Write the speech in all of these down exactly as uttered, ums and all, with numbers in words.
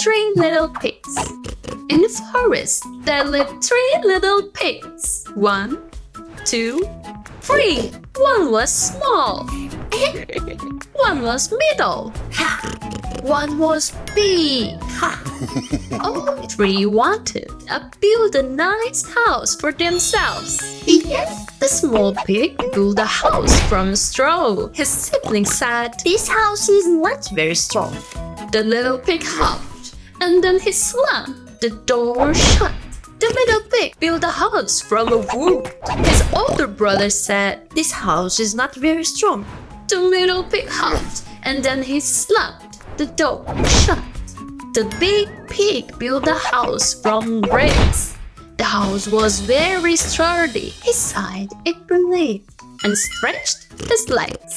three little pigs. In the forest, there lived three little pigs. One, two, three. One was small. One was middle. One was big. All three wanted to build a nice house for themselves. Yes. The small pig built a house from straw. His sibling said, "This house is not very strong." The little pig hopped, and then he slammed the door shut. The middle pig built a house from a wood. His older brother said, "This house is not very strong." The middle pig hopped, and then he slammed the door shut. The big pig built a house from bricks. The house was very sturdy. He sighed in relief and stretched his legs.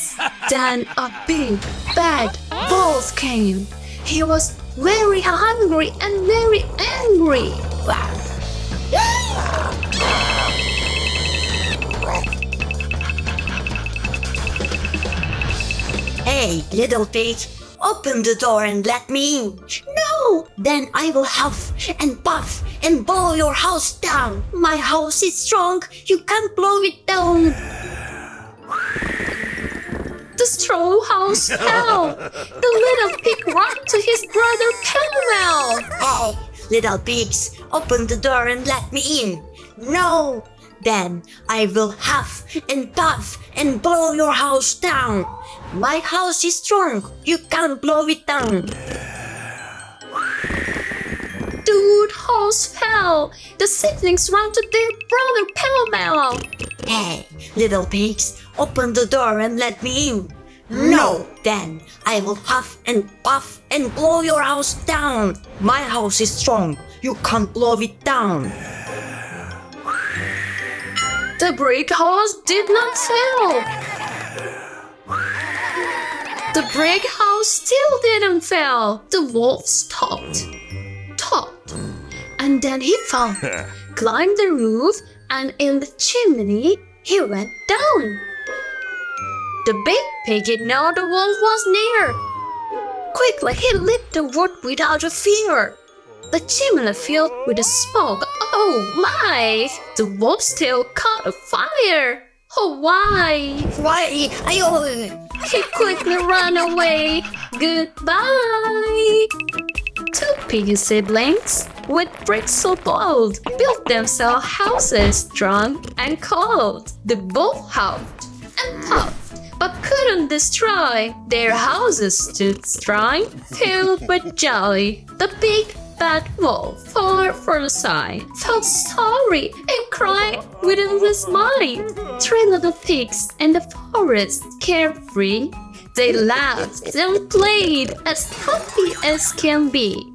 Then a big, bad wolf came. He was very hungry and very angry. "Hey, little pig, open the door and let me in." "No! Then I will huff and puff and blow your house down. My house is strong, you can't blow it down." The straw house fell. The little pig ran to his brother Camel. "Hey, little pigs, open the door and let me in." "No! Then I will huff and puff and blow your house down. My house is strong, you can't blow it down." The wood house fell. The siblings ran to their brother Pell-Mell. "Hey, little pigs, open the door and let me in." "No, then I will huff and puff and blow your house down. My house is strong, you can't blow it down." The brick house did not fail. The brick house still didn't fail. The wolf stopped, talked, and then he fell, climbed the roof, and in the chimney he went down. The big pig did know the wolf was near. Quickly he leaped the wood without a fear. The chimney filled with the smoke. Oh my! The wolf still caught a fire. Oh why? Why? I He quickly ran away. Goodbye. Two piggy siblings with bricks so bold built themselves houses strong and cold. The wolf hopped and puffed, but couldn't destroy. Their houses stood strong, filled with joy. The big bad wolf, far from sight, felt sorry and cried within his mind. Three little pigs in the forest, carefree, they laughed and played as happy as can be.